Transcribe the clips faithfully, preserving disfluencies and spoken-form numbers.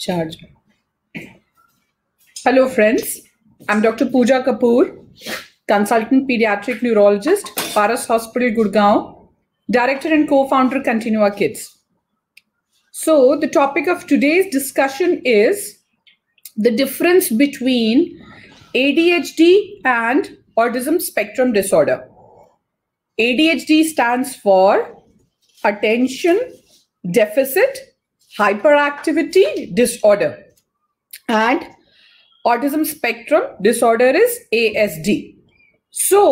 Charge में। Hello friends, I am doctor Pooja Kapoor, consultant paediatric neurologist, Paras hospital Gurgaon, director and co founder Continua kids. So the topic of today's discussion is the difference between A D H D and Autism Spectrum Disorder. A D H D stands for Attention Deficit Hyperactivity Disorder, and Autism Spectrum Disorder is A S D. So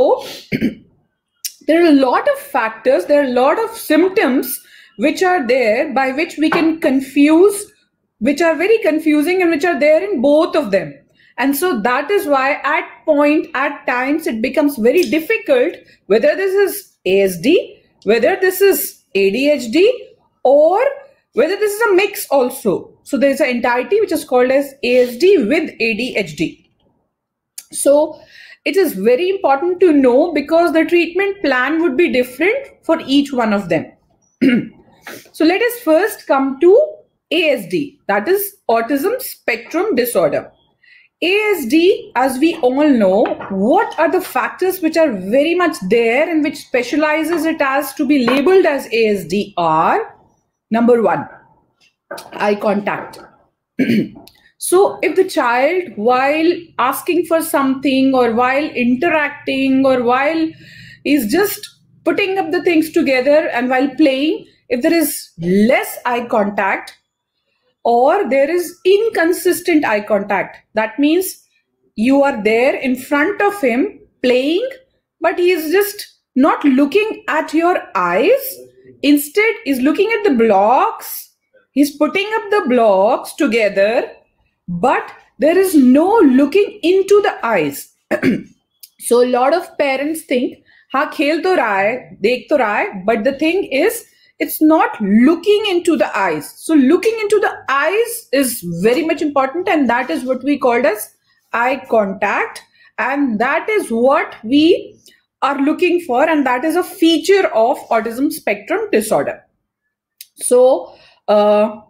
there are a lot of factors, there are a lot of symptoms which are there by which we can confuse, which are very confusing and which are there in both of them. And so that is why at point, at times it becomes very difficult whether this is A S D, whether this is A D H D, or whether this is a mix also. So there is an entity which is called as A S D with A D H D. So it is very important to know because the treatment plan would be different for each one of them. So let us first come to A S D, that is Autism Spectrum Disorder. A S D, as we all know, what are the factors which are very much there and which specializes it as to be labeled as A S D are: number one, eye contact. So if the child, while asking for something or while interacting or while is just putting up the things together and while playing, if there is less eye contact or there is inconsistent eye contact, that means you are there in front of him playing, but he is just not looking at your eyes. Instead, he's looking at the blocks, he's putting up the blocks together, but there is no looking into the eyes. So a lot of parents think, ha, khel to raha hai, dekh to raha hai, but the thing is, it's not looking into the eyes. So looking into the eyes is very much important, and that is what we called as eye contact, and that is what we are looking for, and that is a feature of Autism Spectrum Disorder. So uh,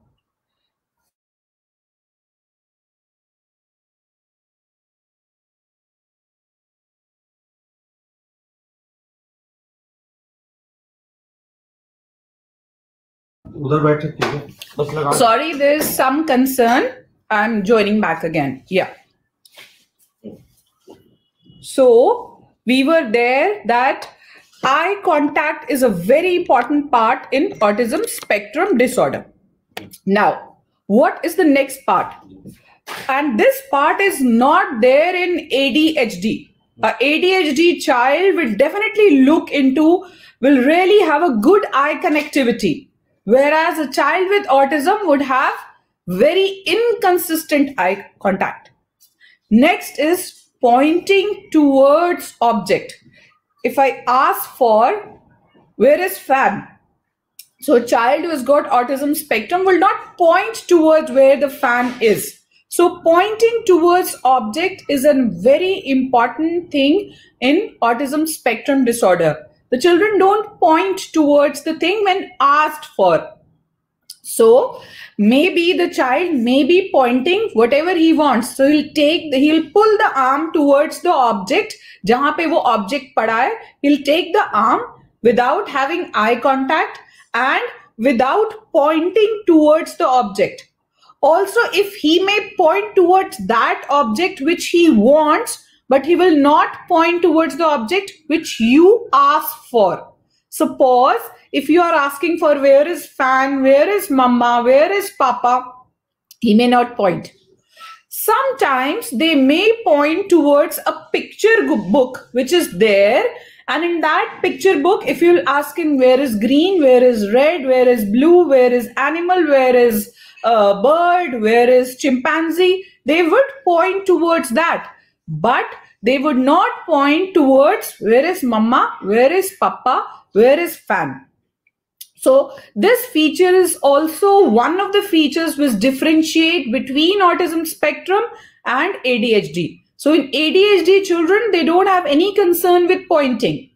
sorry, there is some concern. I'm joining back again. Yeah. So we were there that eye contact is a very important part in Autism Spectrum Disorder. Now, what is the next part? And this part is not there in A D H D. An A D H D child will definitely look into, will really have a good eye connectivity, whereas a child with autism would have very inconsistent eye contact. Next is pointing towards object. If I ask for, where is fan? So a child who has got autism spectrum will not point towards where the fan is. So pointing towards object is a very important thing in autism spectrum disorder. The children don't point towards the thing when asked for. So maybe the child may be pointing whatever he wants. So he'll take, the, he'll pull the arm towards the object. Jahan pe wo object pada hai, he'll take the arm without having eye contact and without pointing towards the object. Also, if he may point towards that object which he wants, but he will not point towards the object which you ask for. Suppose if you are asking for where is fan, where is mama, where is papa, he may not point. Sometimes they may point towards a picture book which is there, and in that picture book, if you'll ask him where is green, where is red, where is blue, where is animal, where is uh, bird, where is chimpanzee, they would point towards that, but they would not point towards where is mama, where is papa, where is fan. So this feature is also one of the features which differentiate between autism spectrum and A D H D. So in A D H D children, they don't have any concern with pointing.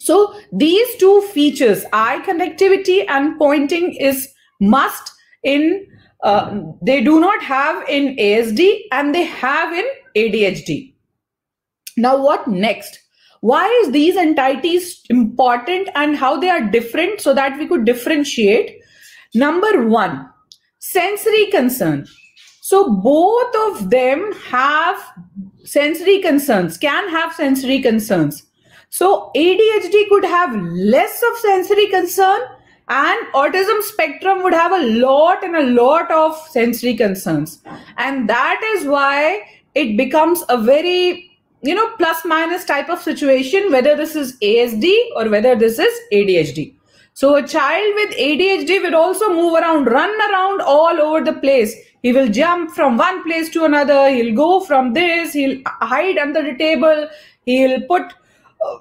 So these two features, eye connectivity and pointing, is must in uh, they do not have in A S D and they have in A D H D. Now what next? Why is these entities important and how they are different so that we could differentiate? Number one, sensory concern. So both of them have sensory concerns, can have sensory concerns. So A D H D could have less of sensory concern and autism spectrum would have a lot and a lot of sensory concerns. And that is why it becomes a very, you know, plus minus type of situation, whether this is A S D or whether this is A D H D. So a child with A D H D will also move around, run around all over the place. He will jump from one place to another. He'll go from this. He'll hide under the table. He'll put,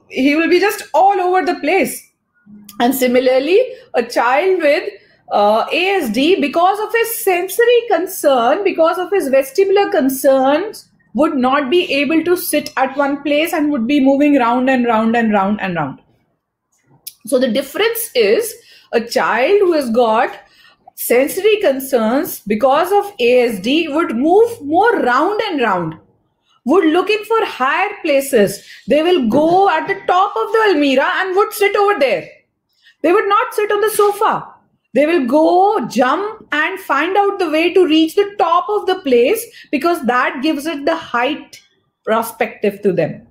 he will be just all over the place. And similarly, a child with uh, A S D, because of his sensory concern, because of his vestibular concerns, would not be able to sit at one place and would be moving round and round and round and round. So the difference is a child who has got sensory concerns because of A S D would move more round and round, would looking for higher places. They will go at the top of the Almira and would sit over there. They would not sit on the sofa. They will go, jump and find out the way to reach the top of the place because that gives it the height perspective to them.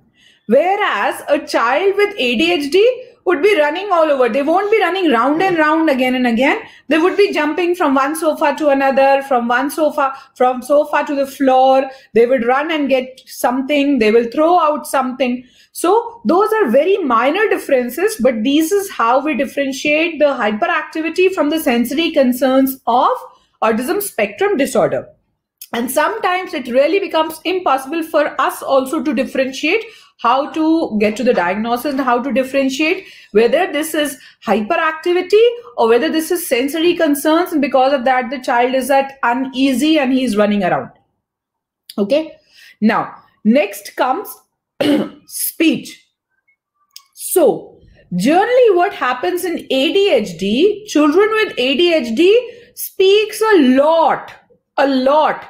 Whereas a child with A D H D would be running all over. They won't be running round and round again and again. They would be jumping from one sofa to another, from one sofa, from sofa to the floor. They would run and get something. They will throw out something. So those are very minor differences, but this is how we differentiate the hyperactivity from the sensory concerns of autism spectrum disorder. And sometimes it really becomes impossible for us also to differentiate how to get to the diagnosis and how to differentiate whether this is hyperactivity or whether this is sensory concerns, and because of that the child is at uneasy and he's running around. Okay, now next comes speech. So generally what happens in A D H D, children with A D H D speaks a lot, a lot.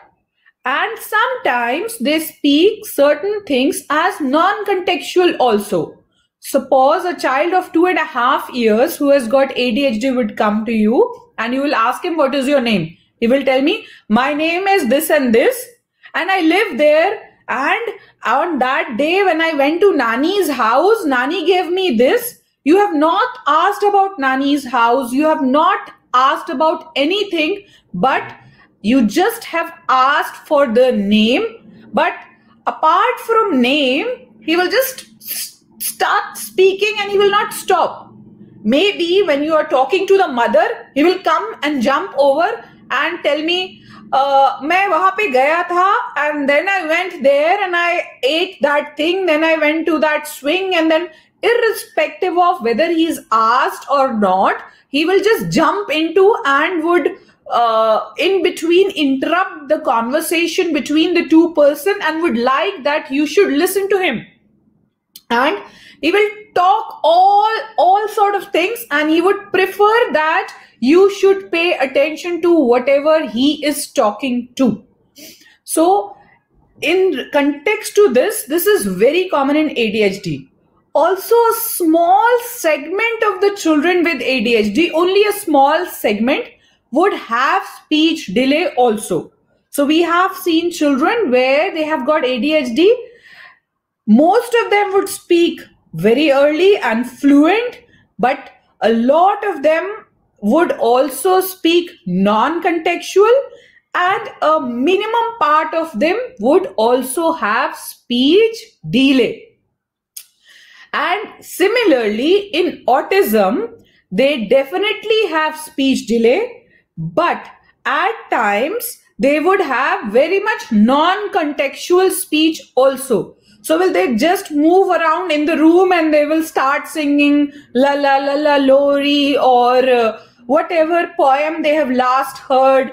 And sometimes they speak certain things as non-contextual also. Suppose a child of two and a half years who has got A D H D would come to you and you will ask him, what is your name? He will tell me, my name is this and this and I live there. And on that day when I went to Nani's house, Nani gave me this. You have not asked about Nani's house. You have not asked about anything, but you just have asked for the name, but apart from name, he will just start speaking and he will not stop. Maybe when you are talking to the mother, he will come and jump over and tell me, uh, main wahan pe gaya tha and then I went there and I ate that thing, then I went to that swing, and then irrespective of whether he is asked or not, he will just jump into and would Uh, in between interrupt the conversation between the two person and would like that you should listen to him. And he will talk all, all sort of things and he would prefer that you should pay attention to whatever he is talking to. So in context to this, this is very common in A D H D. Also a small segment of the children with A D H D, only a small segment, would have speech delay also. So we have seen children where they have got A D H D. Most of them would speak very early and fluent, but a lot of them would also speak non-contextual, and a minimum part of them would also have speech delay. And similarly in autism, they definitely have speech delay, but at times they would have very much non-contextual speech also. So will they just move around in the room and they will start singing la la la la lori or uh, whatever poem they have last heard,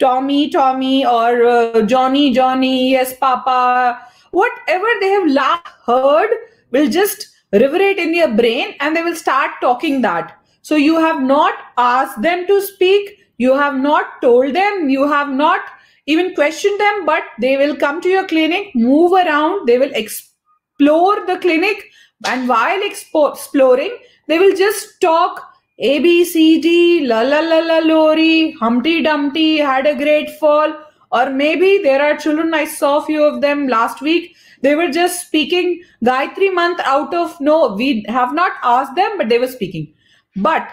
Tommy Tommy or uh, Johnny Johnny, yes Papa, whatever they have last heard will just reverberate in their brain and they will start talking that. So you have not asked them to speak. You have not told them, you have not even questioned them, but they will come to your clinic, move around, they will explore the clinic, and while expo- exploring, they will just talk A, B, C, D, la, la, la, la, lori, Humpty Dumpty had a great fall, or maybe there are children, I saw a few of them last week, they were just speaking Gayatri Mantra out of, no, we have not asked them, but they were speaking. But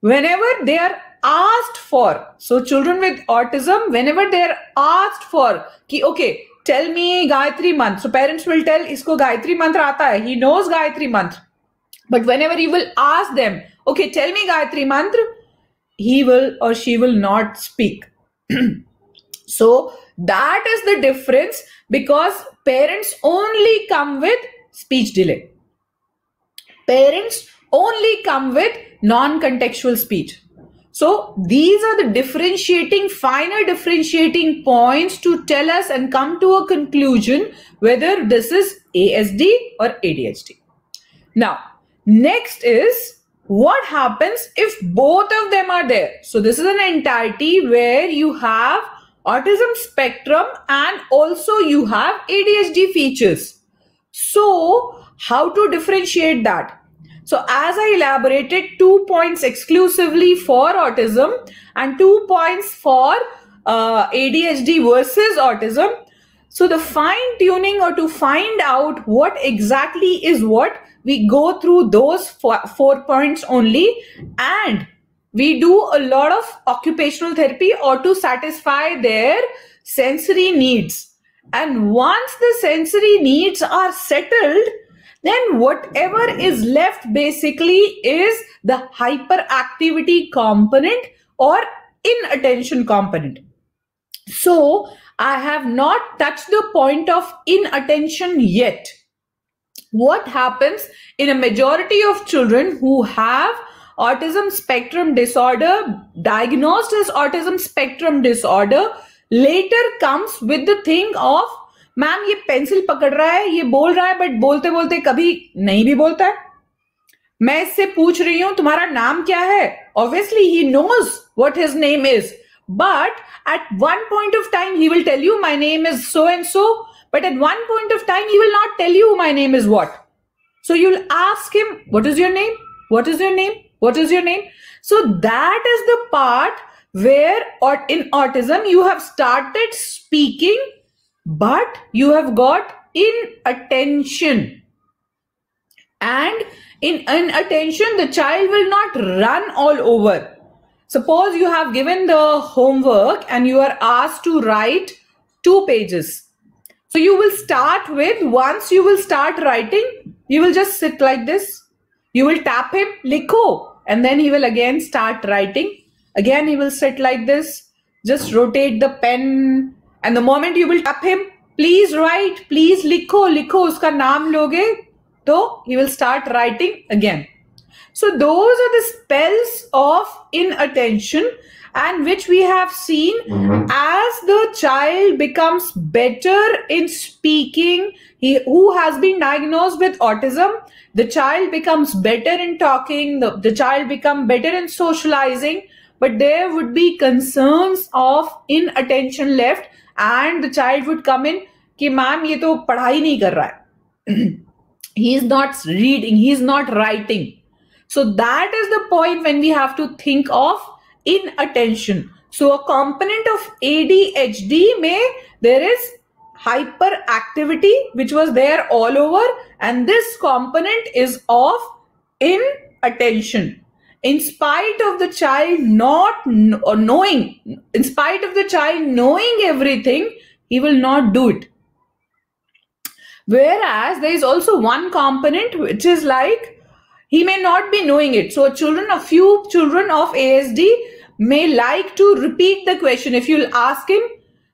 whenever they are asked for, so children with autism, whenever they are asked for, ki, okay, tell me Gayatri Mantra. So parents will tell, isko Gayatri Mantra aata hai, he knows Gayatri Mantra. But whenever you will ask them, okay, tell me Gayatri Mantra, he will or she will not speak. So that is the difference, because parents only come with speech delay. Parents only come with non-contextual speech. So these are the differentiating, finer differentiating points to tell us and come to a conclusion whether this is A S D or A D H D. Now, next is what happens if both of them are there. So this is an entirety where you have autism spectrum and also you have A D H D features. So how to differentiate that? So as I elaborated, two points exclusively for autism and two points for uh, A D H D versus autism. So the fine tuning or to find out what exactly is what, we go through those four, four points only, and we do a lot of occupational therapy or to satisfy their sensory needs. And once the sensory needs are settled, then whatever is left basically is the hyperactivity component or inattention component. So I have not touched the point of inattention yet. What happens in a majority of children who have autism spectrum disorder, diagnosed as autism spectrum disorder, later comes with the thing of, ma'am ये pencil पकड़ रहा है, ये बोल रहा है, but बोलते बोलते कभी नहीं भी बोलता है. मैं इससे पूछ रही हूं तुम्हारा नाम क्या है, obviously he knows what his name is, but at one point of time he will tell you my name is so and so, but at one point of time he will not tell you my name is what. So you will ask him what is your name, what is your name, what is your name. So that is the part where और in autism you have started speaking, but you have got inattention, and in inattention the child will not run all over. Suppose you have given the homework and you are asked to write two pages. So you will start with, once you will start writing, you will just sit like this. You will tap him, likho, and then he will again start writing. Again he will sit like this, just rotate the pen. And the moment you will tap him, please write, please likho, likho, uska naam loge, to he will start writing again. So those are the spells of inattention, and which we have seen mm-hmm. as the child becomes better in speaking, he who has been diagnosed with autism, the child becomes better in talking, the, the child becomes better in socializing, but there would be concerns of inattention left. And the child would come in कि ma'am ये तो पढ़ाई नहीं कर रहा है. He is not reading, he is not writing. So that is the point when we have to think of inattention. So a component of A D H D में there is hyperactivity which was there all over, and this component is of inattention. In spite of the child not or knowing, in spite of the child knowing everything, he will not do it. Whereas there is also one component which is like, he may not be knowing it. So children, a few children of A S D may like to repeat the question. If you'll ask him,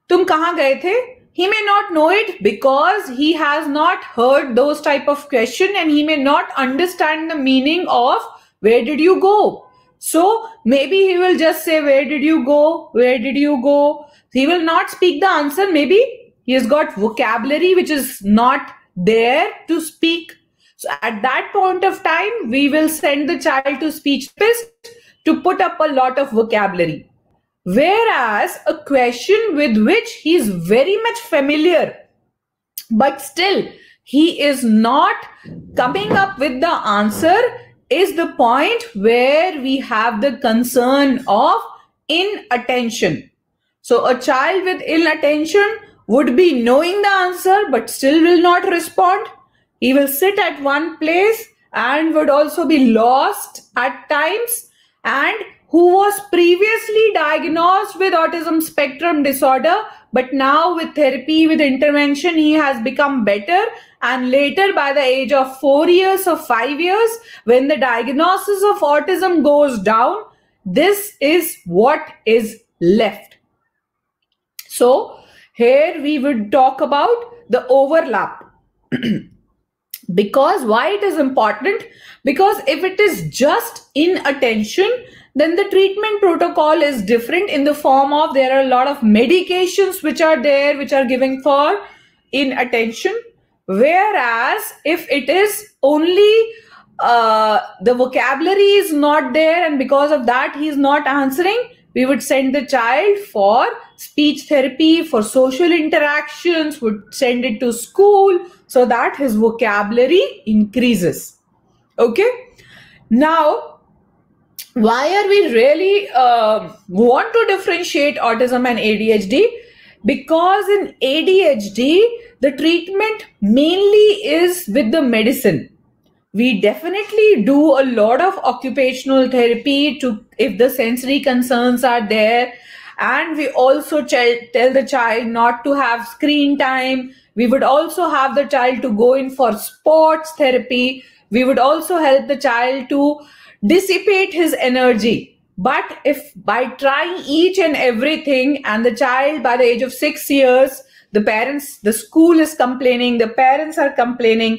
tum kahan gaye the? He may not know it because he has not heard those type of question, and he may not understand the meaning of where did you go? So maybe he will just say, where did you go? Where did you go? He will not speak the answer. Maybe he has got vocabulary which is not there to speak. So at that point of time, we will send the child to speech therapist to put up a lot of vocabulary. Whereas a question with which he is very much familiar, but still he is not coming up with the answer is the point where we have the concern of inattention. So a child with inattention would be knowing the answer but still will not respond. He will sit at one place and would also be lost at times, and who was previously diagnosed with autism spectrum disorder, but now with therapy, with intervention, he has become better. And later by the age of four years or five years, when the diagnosis of autism goes down, this is what is left. So here we would talk about the overlap. Because why it is important? Because if it is just inattention, then the treatment protocol is different in the form of there are a lot of medications which are there, which are given for inattention. Whereas if it is only uh, the vocabulary is not there and because of that he is not answering, we would send the child for speech therapy, for social interactions, would send it to school so that his vocabulary increases. Okay. Now, why are we really uh, want to differentiate autism and A D H D? Because in A D H D, the treatment mainly is with the medicine. We definitely do a lot of occupational therapy to if the sensory concerns are there, and we also tell the child not to have screen time. We would also have the child to go in for sports therapy. We would also help the child to dissipate his energy. But if by trying each and everything, and the child by the age of six years, the parents, the school is complaining, the parents are complaining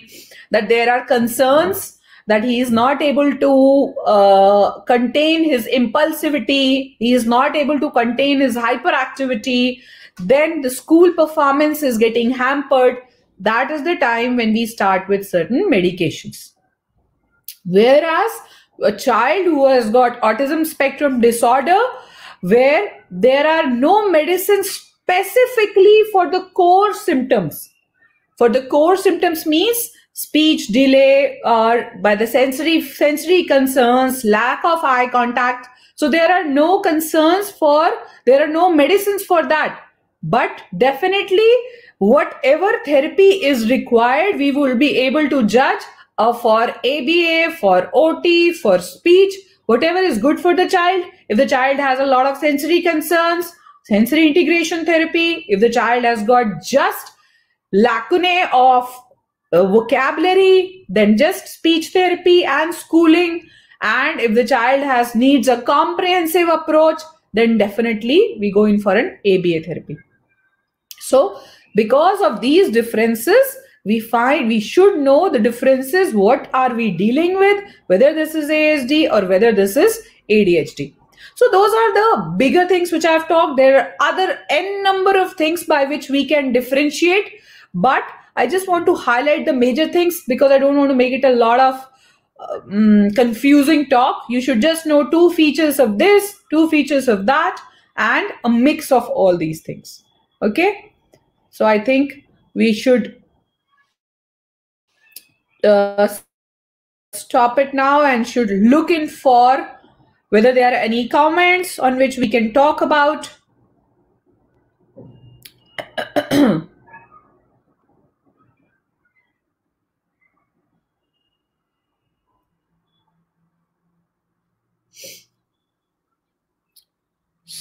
that there are concerns that he is not able to uh, contain his impulsivity, he is not able to contain his hyperactivity, then the school performance is getting hampered. That is the time when we start with certain medications. Whereas a child who has got autism spectrum disorder, where there are no medicines specifically for the core symptoms. For the core symptoms means speech delay or by the sensory, sensory concerns, lack of eye contact. So there are no concerns for, there are no medicines for that. But definitely whatever therapy is required, we will be able to judge Uh, for A B A, for O T, for speech, whatever is good for the child. If the child has a lot of sensory concerns, sensory integration therapy. If the child has got just lacunae of uh, vocabulary, then just speech therapy and schooling. And if the child has needs a comprehensive approach, then definitely we go in for an A B A therapy. So because of these differences, we find we should know the differences, what are we dealing with, whether this is A S D or whether this is A D H D. So those are the bigger things which I've talked. There are other n number of things by which we can differentiate, but I just want to highlight the major things because I don't want to make it a lot of um, confusing talk. You should just know two features of this, two features of that, and a mix of all these things. Okay. So I think we should Uh, stop it now and should look in for whether there are any comments on which we can talk about.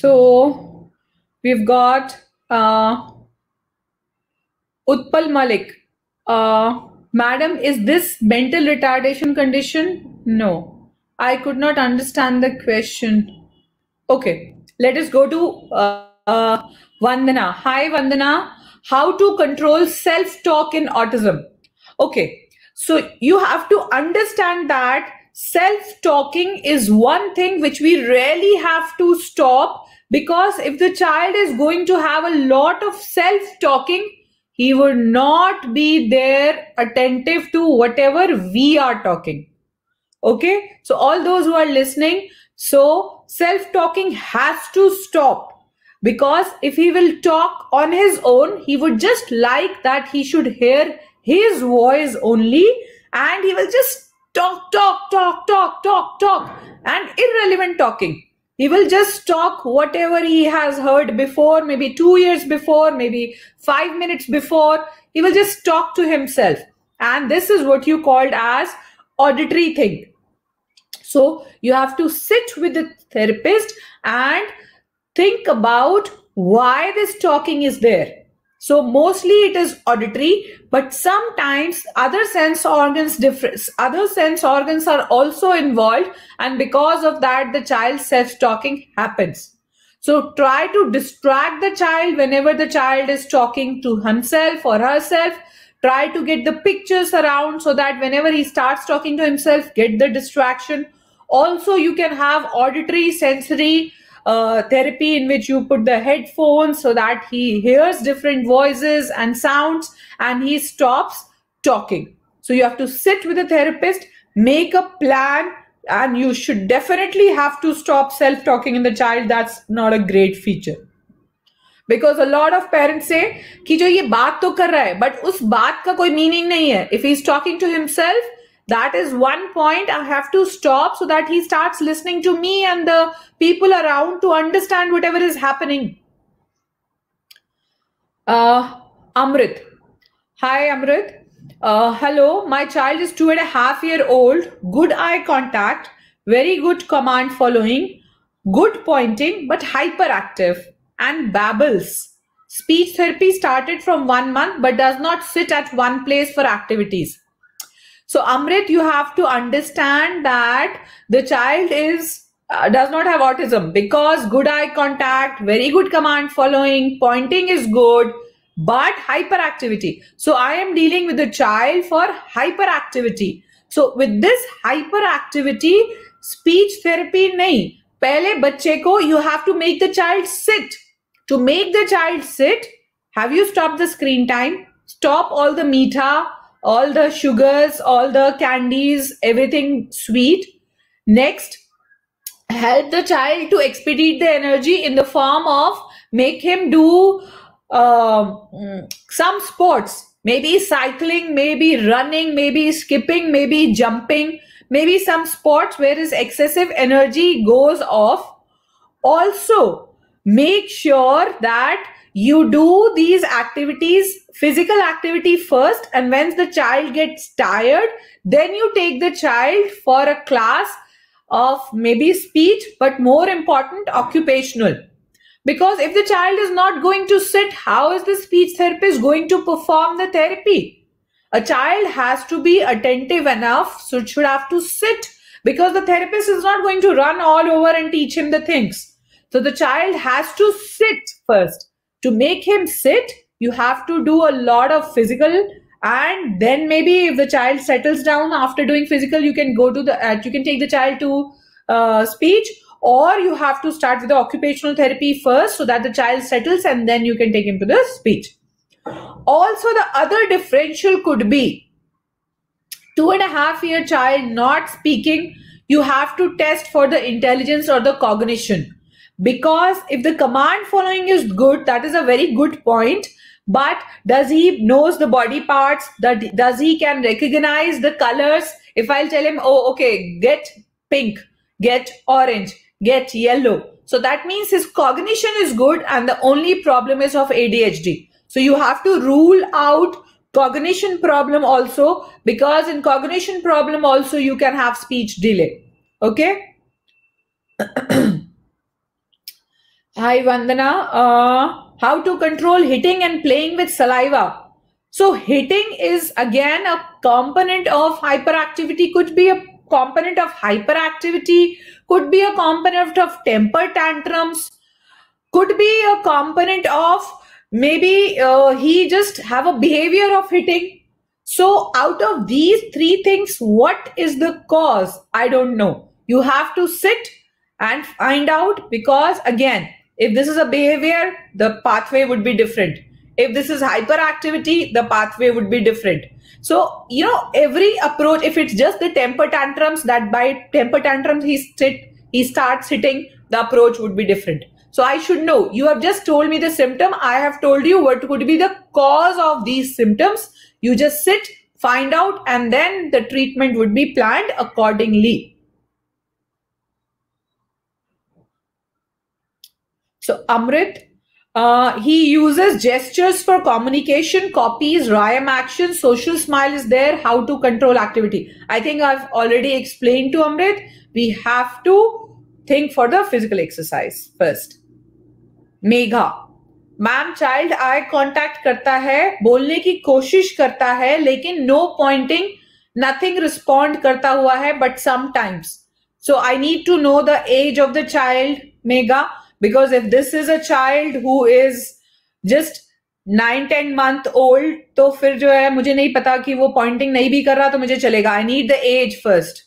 So we've got uh, Utpal Malik. Uh, Madam, is this mental retardation condition? No, I could not understand the question. Okay, let us go to uh, uh, Vandana. Hi, Vandana. How to control self-talk in autism? Okay, so you have to understand that self-talking is one thing which we really have to stop, because if the child is going to have a lot of self-talking, he would not be there attentive to whatever we are talking. Okay. So all those who are listening, so self-talking has to stop, because if he will talk on his own, he would just like that he should hear his voice only, and he will just talk, talk, talk, talk, talk, talk, and irrelevant talking. He will just talk whatever he has heard before, maybe two years before, maybe five minutes before. He will just talk to himself. And this is what you called as auditory thing. So you have to sit with the therapist and think about why this talking is there. So mostly it is auditory, but sometimes other sense organs, other sense organs are also involved, and because of that, the child's self-talking happens. So try to distract the child whenever the child is talking to himself or herself. Try to get the pictures around so that whenever he starts talking to himself, get the distraction. Also, you can have auditory, sensory Uh, therapy in which you put the headphones so that he hears different voices and sounds and he stops talking. So you have to sit with a therapist, make a plan, and you should definitely have to stop self-talking in the child. That's not a great feature. Because a lot of parents say कि जो ये बात तो कर रहा है, but उस बात का कोई meaning नहीं है. If he's talking to himself, that is one point I have to stop so that he starts listening to me and the people around to understand whatever is happening. Uh, Amrit. Hi, Amrit. Uh, hello. My child is two and a half year old. Good eye contact. Very good command following. Good pointing, but hyperactive and babbles. Speech therapy started from one month but does not sit at one place for activities. So Amrit, you have to understand that the child is uh, does not have autism, because good eye contact, very good command following, pointing is good, but hyperactivity. So I am dealing with a child for hyperactivity. So with this hyperactivity, speech therapy nahi. Pehle bacche ko, you have to make the child sit. To make the child sit, have you stopped the screen time? Stop all the meetha, all the sugars, all the candies, everything sweet. Next, help the child to expedite the energy in the form of make him do uh, some sports. Maybe cycling, maybe running, maybe skipping, maybe jumping, maybe some sports where his excessive energy goes off. Also, make sure that you do these activities, physical activity first, and when the child gets tired, then you take the child for a class of maybe speech, but more important, occupational. Because if the child is not going to sit, how is the speech therapist going to perform the therapy? A child has to be attentive enough, so it should have to sit, because the therapist is not going to run all over and teach him the things. So the child has to sit first. To make him sit, you have to do a lot of physical, and then maybe if the child settles down after doing physical, you can go to the, uh, you can take the child to uh, speech, or you have to start with the occupational therapy first so that the child settles and then you can take him to the speech. Also, the other differential could be two and a half year child not speaking. You have to test for the intelligence or the cognition. Because if the command following is good, that is a very good point. But does he knows the body parts? Does he can recognize the colors? If I'll tell him, oh, okay, get pink, get orange, get yellow. So that means his cognition is good, and the only problem is of A D H D. So you have to rule out cognition problem also, because in cognition problem also you can have speech delay. Okay. Hi Vandana, uh, how to control hitting and playing with saliva. So hitting is again a component of hyperactivity, could be a component of hyperactivity, could be a component of temper tantrums, could be a component of maybe uh, he just have a behavior of hitting. So out of these three things, what is the cause? I don't know. You have to sit and find out, because again, if this is a behavior, the pathway would be different. If this is hyperactivity, the pathway would be different. So, you know, every approach, if it's just the temper tantrums, that by temper tantrums he, sit, he starts hitting, the approach would be different. So I should know, you have just told me the symptom. I have told you what could be the cause of these symptoms. You just sit, find out, and then the treatment would be planned accordingly. So Amrit, uh, he uses gestures for communication, copies, rhyme action, social smile is there, how to control activity. I think I've already explained to Amrit, we have to think for the physical exercise first. Megha, ma'am child eye contact करता है, बोलने की कोशिश करता है लेकिन no Poynting, nothing respond करता हुआ है but sometimes. So I need to know the age of the child Megha, because if this is a child who is just nine ten month old तो फिर जो है मुझे नहीं पता कि वो पॉइंटिंग नहीं भी कर रहा तो मुझे चलेगा. I need the age first.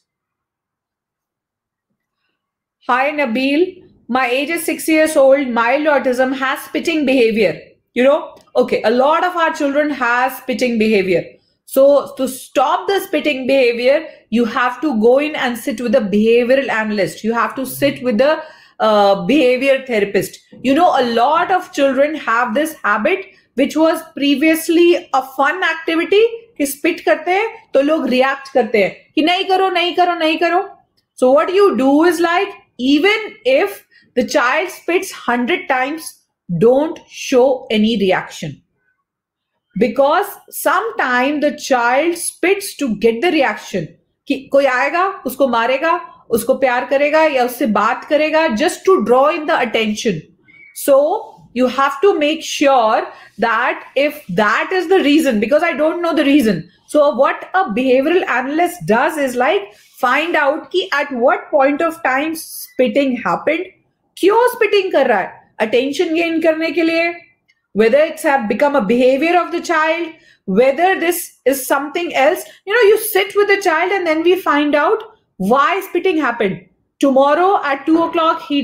Hi Nabeel, my age is six years old, mild autism, has spitting behavior. You know, okay, a lot of our children has spitting behavior. So to stop the spitting behavior, you have to go in and sit with a behavioral analyst. You have to sit with a uh, behavior therapist. You know, a lot of children have this habit, which was previously a fun activity. कि spit करते हैं तो लोग react करते हैं कि नहीं करो, नहीं करो, नहीं करो. So what you do is like, even if the child spits one hundred times, don't show any reaction, because sometimes the child spits to get the reaction कि कोई आएगा उसको मारेगा, उसको प्यार करेगा या उससे बात करेगा, just to draw in the attention. So you have to make sure that if that is the reason, because I don't know the reason. So what a behavioral analyst does is like find out कि at what point of time spitting happened. क्यों spitting कर रहा है? Attention gain करने के लिए, whether it's have become a behavior of the child, whether this is something else. You know, you sit with the child and then we find out why spitting happened. Tomorrow at two o'clock he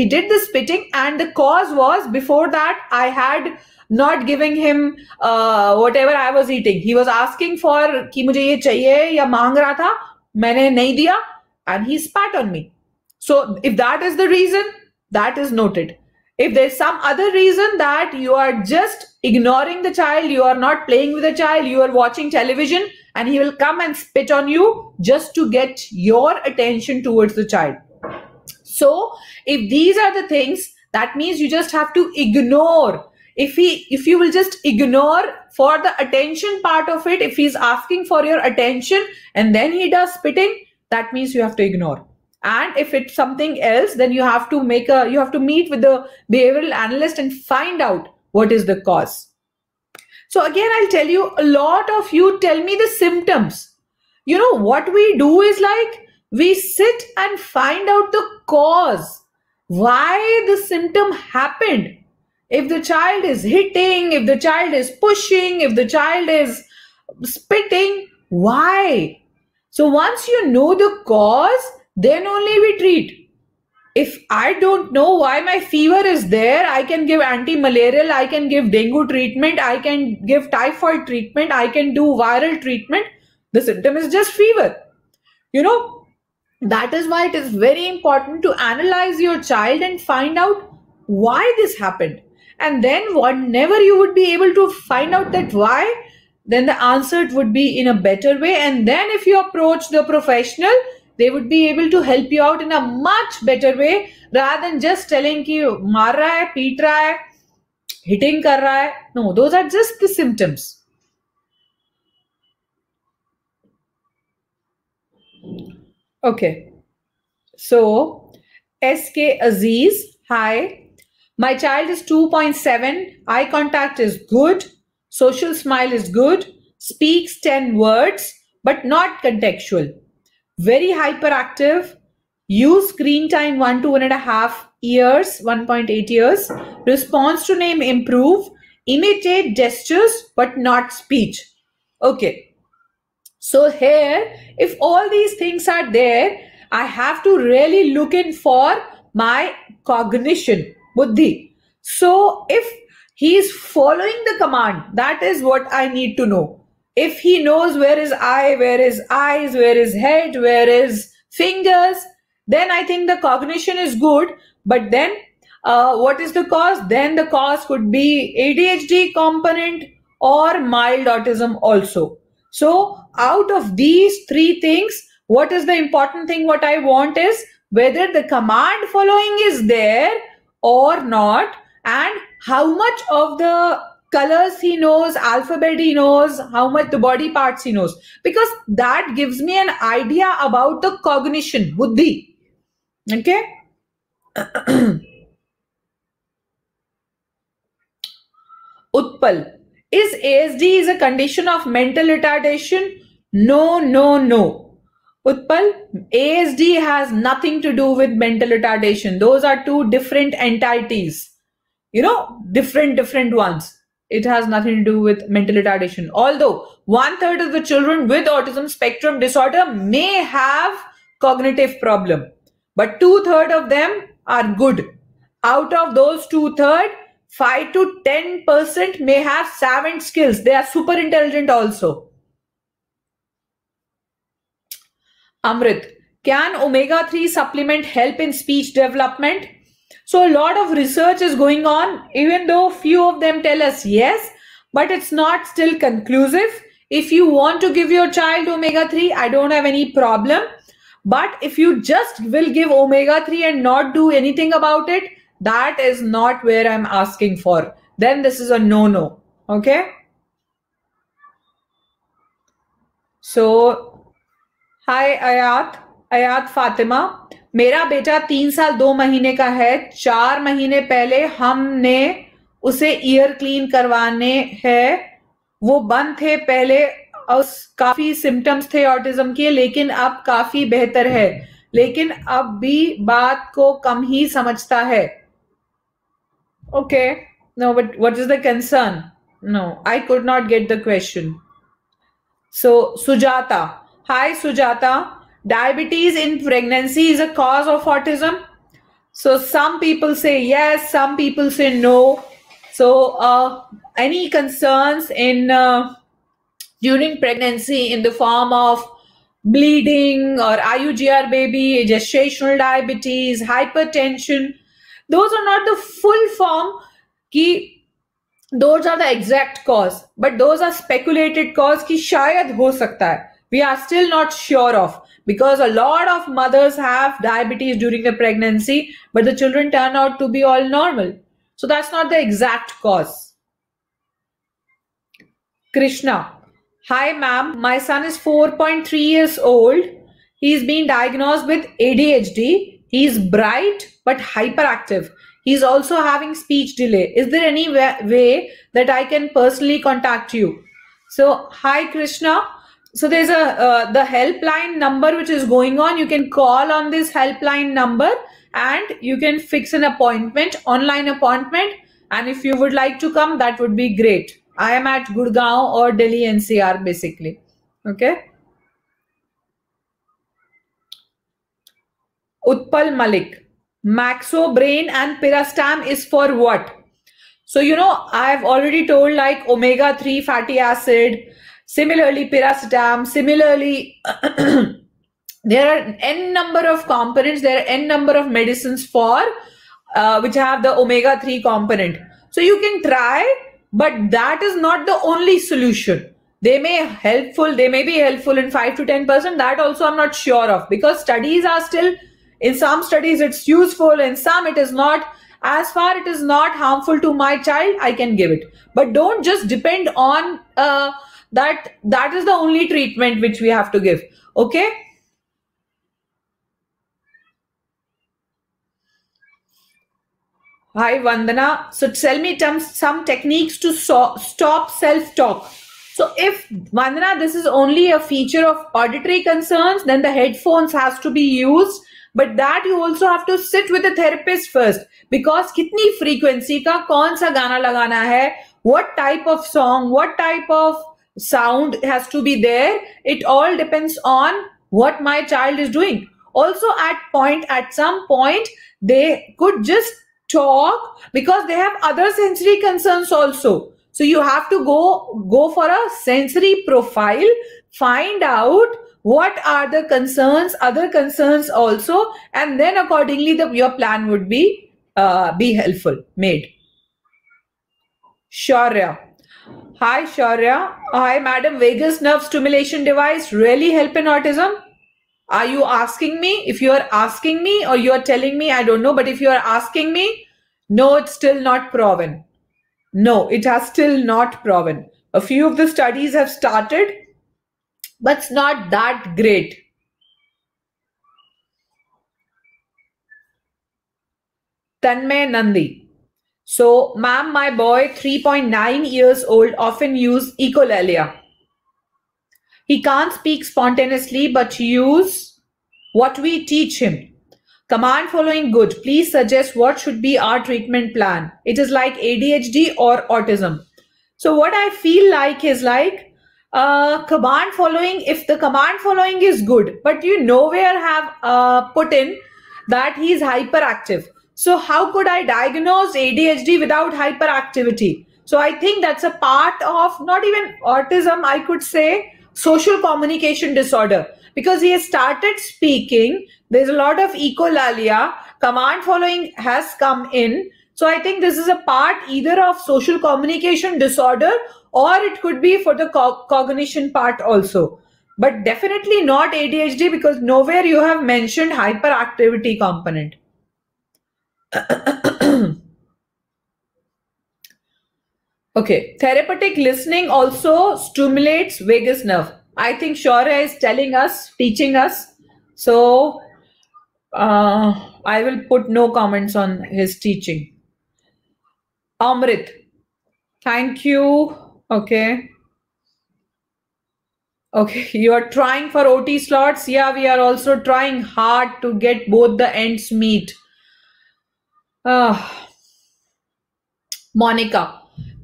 he did the spitting and the cause was before that I had not giving him uh, whatever I was eating. He was asking for कि मुझे ये चाहिए या मांग रहा था, मैंने नहीं दिया and he spat on me. So if that is the reason, that is noted. If there's some other reason that you are just ignoring the child, you are not playing with the child, you are watching television and he will come and spit on you just to get your attention towards the child. So if these are the things, that means you just have to ignore. If he, if you will just ignore for the attention part of it, if he's asking for your attention and then he does spitting, that means you have to ignore. And if it's something else, then you have to make a, you have to meet with the behavioral analyst and find out what is the cause. So again, I'll tell you, a lot of you tell me the symptoms. You know, what we do is like, we sit and find out the cause, why the symptom happened. If the child is hitting, if the child is pushing, if the child is spitting, why? So once you know the cause, then only we treat. If I don't know why my fever is there, I can give anti-malarial, I can give dengue treatment, I can give typhoid treatment, I can do viral treatment. The symptom is just fever. You know, that is why it is very important to analyze your child and find out why this happened. And then whenever you would be able to find out that why, then the answer would be in a better way. And then if you approach the professional, they would be able to help you out in a much better way rather than just telling कि मार रहा है, पीट रहा है, hitting कर रहा है. No, those are just the symptoms. Okay. So, S K Aziz, hi. My child is two point seven. Eye contact is good. Social smile is good. Speaks ten words, but not contextual. Very hyperactive, use screen time one to one and a half years, one point eight years, response to name improve, imitate gestures but not speech. Okay, so here if all these things are there, I have to really look in for my cognition, buddhi. So if he is following the command, that is what I need to know. If he knows where is eye, where is eyes, where is head, where is fingers, then I think the cognition is good. But then uh, what is the cause? Then the cause could be A D H D component or mild autism also. So out of these three things, what is the important thing? What I want is whether the command following is there or not, and how much of the colors he knows, alphabet he knows, how much the body parts he knows, because that gives me an idea about the cognition, buddhi. Okay. Utpal, is A S D is a condition of mental retardation? No, no, no. Utpal, A S D has nothing to do with mental retardation. Those are two different entities, you know, different, different ones. It has nothing to do with mental retardation. Although one third of the children with autism spectrum disorder may have cognitive problem, but two third of them are good. Out of those two third, five to ten percent may have savant skills. They are super intelligent also. Amrit, can omega three supplement help in speech development? So a lot of research is going on, even though few of them tell us yes, but it's not still conclusive. If you want to give your child omega three, I don't have any problem. But if you just will give omega three and not do anything about it, that is not where I'm asking for. Then this is a no-no. Okay. So, hi Ayat, Ayat Fatima. मेरा बेटा तीन साल दो महीने का है, चार महीने पहले हमने उसे ईयर क्लीन करवाने हैं, वो बंद थे पहले और काफी सिम्टम्स थे ऑटिज्म के, लेकिन अब काफी बेहतर है, लेकिन अब भी बात को कम ही समझता है. Okay, no, but what is the concern? No, I could not get the question. So Sujata, hi Sujata. Diabetes in pregnancy is a cause of autism. So some people say yes, some people say no. So uh, any concerns in uh, during pregnancy in the form of bleeding or I U G R baby, gestational diabetes, hypertension, those are not the full form ki those are the exact cause, but those are speculated cause ki shayad ho sakta hai. We are still not sure of, because a lot of mothers have diabetes during the pregnancy, but the children turn out to be all normal. So that's not the exact cause. Krishna, hi ma'am, my son is four point three years old. He's been diagnosed with A D H D. He's bright but hyperactive. He's also having speech delay. Is there any way that I can personally contact you? So, hi Krishna. So there's a uh, the helpline number which is going on. You can call on this helpline number and you can fix an appointment, online appointment. And if you would like to come, that would be great. I am at Gurgaon or Delhi N C R basically. Okay. Utpal Malik, Maxo brain and Pirastam is for what? So, you know, I've already told like omega three fatty acid. Similarly, piracetam, similarly, there are n number of components, there are n number of medicines for, uh, which have the omega three component. So you can try, but that is not the only solution. They may helpful, they may be helpful in five to ten percent. That also I'm not sure of, because studies are still, in some studies it's useful, in some it is not. As far it is not harmful to my child, I can give it. But don't just depend on, uh, That that is the only treatment which we have to give. Okay. Hi Vandana. So tell me some techniques to so stop self-talk. So if Vandana, this is only a feature of auditory concerns, then the headphones has to be used. But that you also have to sit with a therapist first, because kitni frequency ka kaun sa gana lagana hai, what type of song, what type of sound has to be there. It all depends on what my child is doing. Also at point, at some point, they could just talk because they have other sensory concerns also. So you have to go, go for a sensory profile find out what are the concerns, other concerns also, and then accordingly the, your plan would be uh, be helpful, made. Shaurya. Hi, Shaurya. Hi, madam. Vagus nerve stimulation device really help in autism? Are you asking me? If you are asking me or you are telling me, I don't know. But if you are asking me, no, it's still not proven. No, it has still not proven. A few of the studies have started, but it's not that great. Tanmay Nandi. So, ma'am, my boy, three point nine years old, often use echolalia. He can't speak spontaneously, but use what we teach him. Command following good. Please suggest what should be our treatment plan. It is like A D H D or autism. So what I feel like is like uh, command following. If the command following is good, but you nowhere have uh, put in that he is hyperactive. So how could I diagnose A D H D without hyperactivity? So I think that's a part of not even autism, I could say social communication disorder, because he has started speaking. There's a lot of echolalia. Command following has come in. So I think this is a part either of social communication disorder or it could be for the co cognition part also. But definitely not A D H D because nowhere you have mentioned hyperactivity component. Okay. Therapeutic listening also stimulates vagus nerve. I think Shaurya is telling us, teaching us. So uh, I will put no comments on his teaching. Amrit. Thank you. Okay. Okay. You are trying for O T slots. Yeah, we are also trying hard to get both the ends meet. Uh, Monica.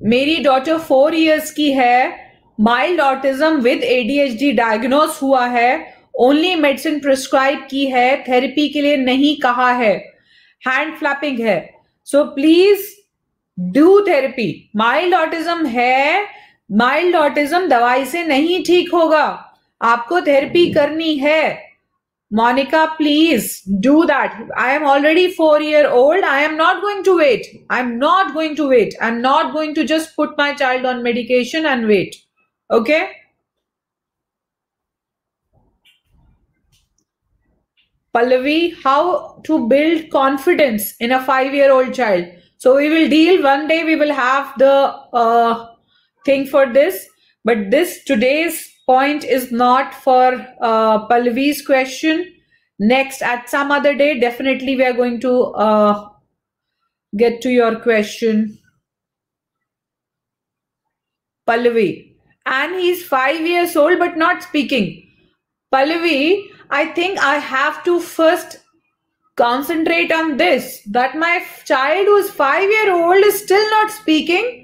मेरी daughter four years की है, mild autism with ADHD diagnose हुआ है, only medicine prescribe की है, therapy के लिए नहीं कहा है, हैंड फ्लैपिंग है, so please do therapy. Mild autism है, माइल्ड ऑटिज्म दवाई से नहीं ठीक होगा, आपको थेरेपी करनी है. Monica, please do that. I am already four year old. I am not going to wait. I'm not going to wait. I'm not going to just put my child on medication and wait. Okay. Pallavi, how to build confidence in a five year old child. So we will deal one day. We will have the uh, thing for this, but this today's point is not for uh, Pallavi's question. Next, at some other day, definitely we are going to uh, get to your question. Pallavi, and he's five years old but not speaking. Pallavi, I think I have to first concentrate on this, that my child who is five year old is still not speaking.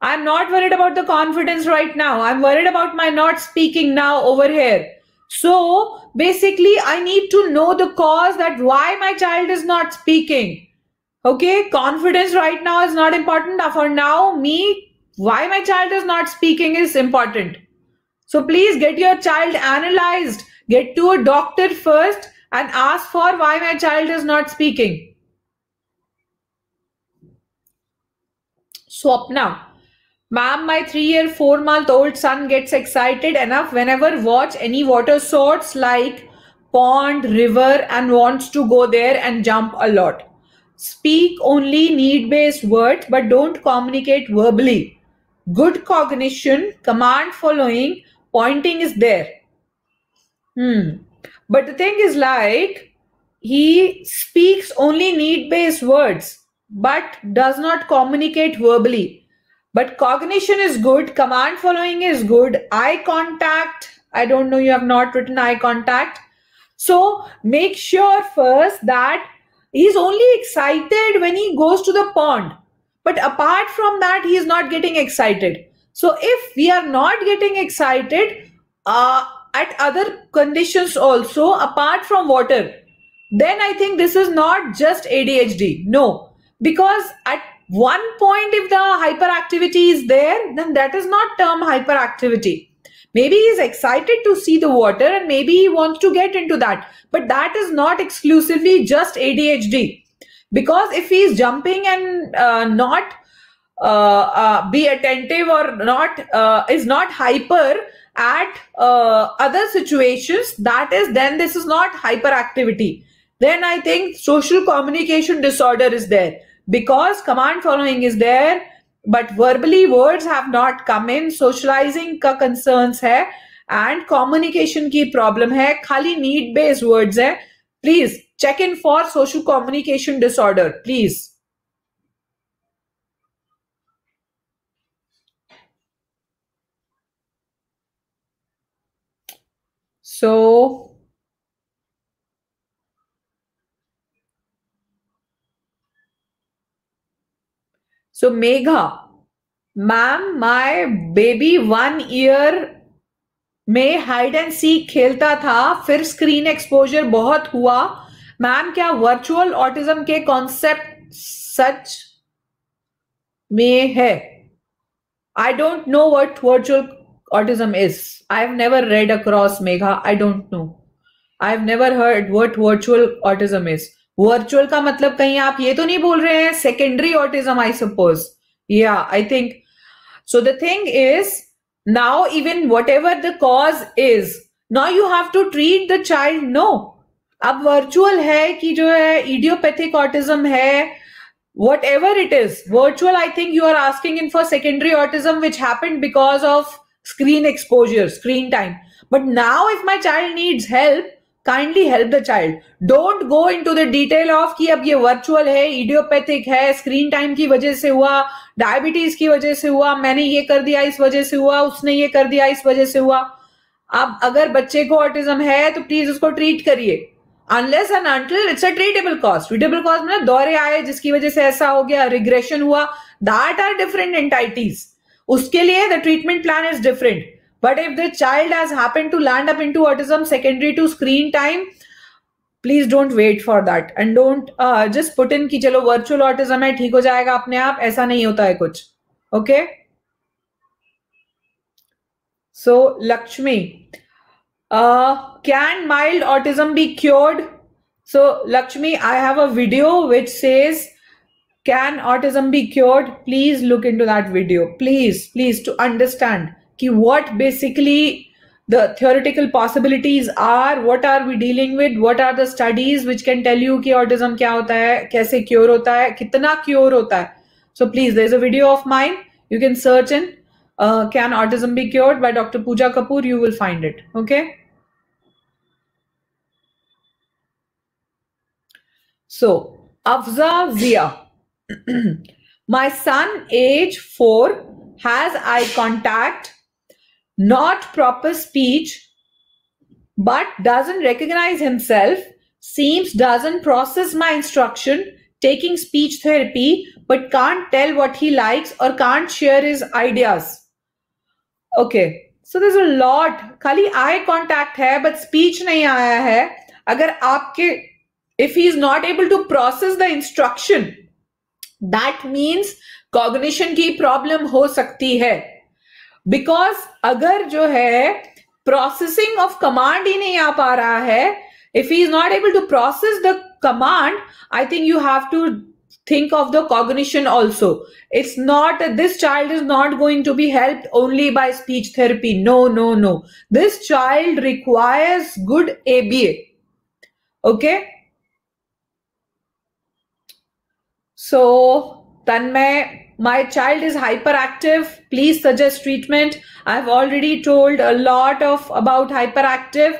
I'm not worried about the confidence right now. I'm worried about my not speaking now over here. So basically I need to know the cause that why my child is not speaking. Okay. Confidence right now is not important. For now, me, why my child is not speaking is important. So please get your child analyzed, get to a doctor first and ask for why my child is not speaking. Swapna. Ma'am, my three-year, four-month-old son gets excited enough whenever watch any water source like pond, river and wants to go there and jump a lot. Speak only need-based words but don't communicate verbally. Good cognition, command following, pointing is there. Hmm. But the thing is like, he speaks only need-based words but does not communicate verbally. But cognition is good, command following is good, eye contact, I don't know, you have not written eye contact. So make sure first that he's only excited when he goes to the pond. But apart from that, he is not getting excited. So if we are not getting excited uh, at other conditions also, apart from water, then I think this is not just A D H D. No, because at one point if the hyperactivity is there, then that is not termed hyperactivity Maybe he's excited to see the water and maybe he wants to get into that. But that is not exclusively just A D H D. Because if he's jumping and uh, not uh, uh, be attentive or not uh, is not hyper at uh, other situations, that is then this is not hyperactivity. Then I think social communication disorder is there because command following is there. But verbally words have not come in, socializing ka concerns hai and communication ki problem hai, khali need based words hai. Please check in for social communication disorder, please. So So Megha, ma'am, my baby one year में hide and seek खेलता था, फिर screen exposure बहुत हुआ. Ma'am क्या virtual autism के concept सच में है? I don't know what virtual autism is. I've never read across Megha. I don't know. I've never heard what virtual autism is. Virtual का मतलब कहीं आप ये तो नहीं बोल रहे हैं सेकेंडरी ऑटिज्म आई सपोज या I think so the thing is now even whatever the cause is now you have to treat the child no अब वर्चुअल है कि जो है इडियोपैथिक ऑटिज्म है whatever it is virtual I think you are asking in for secondary autism which happened because of screen exposure screen time but now if my child needs help Kindly help the child. Don't go into the detail of कि अब ये virtual है, idiopathic है, screen time की वजह से हुआ, diabetes की वजह से हुआ, मैंने ये कर दिया इस वजह से हुआ, उसने ये कर दिया इस वजह से हुआ. अब अगर बच्चे को autism है तो please उसको treat करिए. Unless and until it's a treatable cause. Treatable cause मतलब दौरे आए जिसकी वजह से ऐसा हो गया, regression हुआ. That are different entities. उसके लिए the treatment plan is different. But if the child has happened to land up into autism secondary to screen time, please don't wait for that and don't uh, just put in कि चलो virtual autism है ठीक हो जाएगा अपने आप ऐसा नहीं होता है कुछ. Okay? So Lakshmi, uh, can mild autism be cured? So Lakshmi, I have a video which says, can autism be cured? Please look into that video. Please, please to understand. कि what basically the theoretical possibilities are, what are we dealing with, what are the studies which can tell you कि autism क्या होता है, कैसे cure होता है, कितना cure होता है. So please, there is a video of mine. You can search in uh, "Can autism be cured" by Doctor Pooja Kapoor. You will find it. Okay. So Afza Zia, my son, age four, has eye contact. Not proper speech, but doesn't recognize himself, seems doesn't process my instruction, taking speech therapy, but can't tell what he likes or can't share his ideas. Okay, so there's a lot. Khali eye contact hai, but speech nahi aaya hai. Agar aapke, if he is not able to process the instruction, that means cognition ki problem ho sakti hai. Because अगर जो है processing of command ही नहीं आ पा रहा है if he is not able to process the command I think you have to think of the cognition also it's not this child is not going to be helped only by speech therapy no no no this child requires good ABA okay so Tanmay My child is hyperactive. Please suggest treatment. I've already told a lot of about hyperactive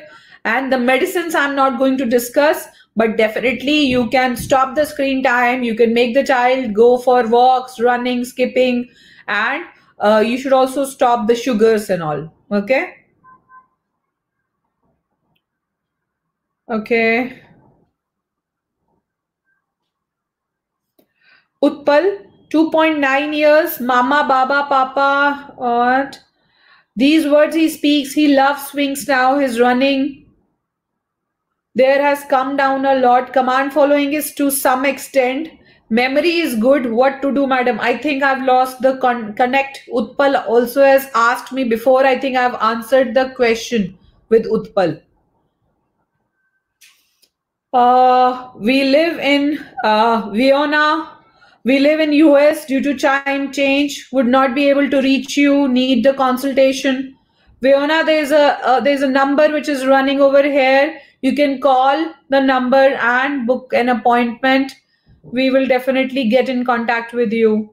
and the medicines I'm not going to discuss, but definitely you can stop the screen time. You can make the child go for walks, running, skipping, and uh, you should also stop the sugars and all. Okay. Okay. Utpal. two point nine years, mama, baba, papa, aunt. These words he speaks, he loves swings now, he's running. There has come down a lot. Command following is to some extent. Memory is good. What to do, madam? I think I've lost the con connect. Utpal also has asked me before. I think I've answered the question with Utpal. Uh, we live in uh, Vayona. We live in U S due to time change. Would not be able to reach you. Need the consultation. Vayona, there's a uh, there's a number which is running over here. You can call the number and book an appointment. We will definitely get in contact with you.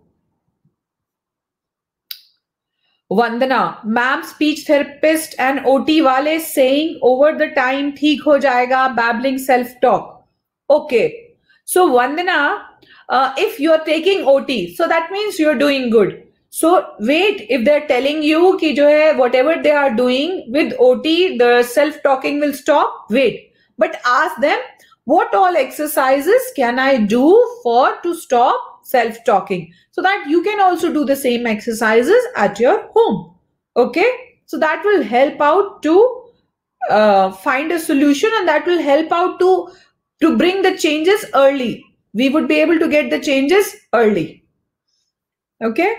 Vandana, ma'am, speech therapist and O T wale saying over the time theek ho jayega, babbling self-talk. Okay. So Vandana, uh, if you're taking O T, so that means you're doing good. So wait, if they're telling you ki jo hai, whatever they are doing with O T, the self-talking will stop, wait. But ask them, what all exercises can I do for to stop self-talking, so that you can also do the same exercises at your home. Okay, so that will help out to uh, find a solution, and that will help out to to bring the changes early. We would be able to get the changes early. Okay,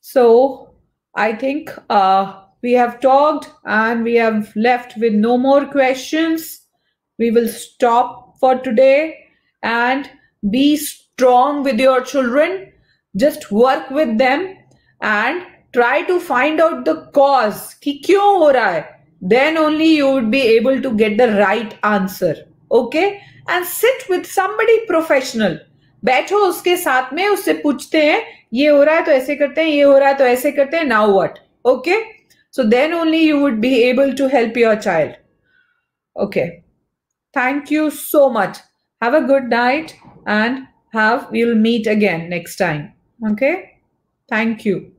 so I think uh, we have talked and we have left with no more questions. We will stop for today, and be strong with your children. Just work with them and try to find out the cause. Ki kyun ho raha hai? Then only you would be able to get the right answer. Okay? And sit with somebody professional. Baitho uske saath mein, usse puchte hain, ye ho raha hai to aise karte hain, ye ho raha hai to aise karte hain, now what? Okay? So then only you would be able to help your child. Okay. Thank you so much. Have a good night, and have we'll meet again next time. Okay? Thank you.